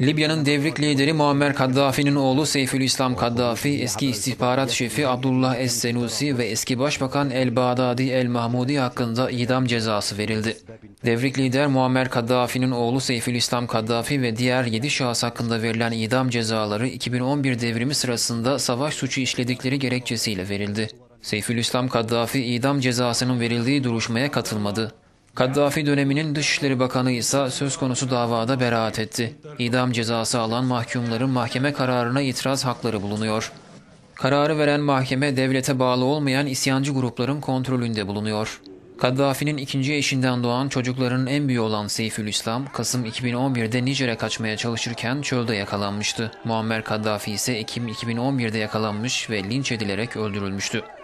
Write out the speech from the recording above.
Libya'nın devrik lideri Muammar Gaddafi'nin oğlu Seyfülislam Kaddafi, eski istihbarat şefi Abdullah es-Senusi ve eski başbakan el-Bağdadi el-Mahmudi hakkında idam cezası verildi. Devrik lider Muammar Gaddafi'nin oğlu Seyfülislam Kaddafi ve diğer 7 şahıs hakkında verilen idam cezaları 2011 devrimi sırasında savaş suçu işledikleri gerekçesiyle verildi. Seyfülislam Kaddafi idam cezasının verildiği duruşmaya katılmadı. Kaddafi döneminin Dışişleri Bakanı ise söz konusu davada beraat etti. İdam cezası alan mahkumların mahkeme kararına itiraz hakları bulunuyor. Kararı veren mahkeme devlete bağlı olmayan isyancı grupların kontrolünde bulunuyor. Kaddafi'nin ikinci eşinden doğan çocuklarının en büyüğü olan Seyfülislam, Kasım 2011'de Nijer'e kaçmaya çalışırken çölde yakalanmıştı. Muammar Gaddafi ise Ekim 2011'de yakalanmış ve linç edilerek öldürülmüştü.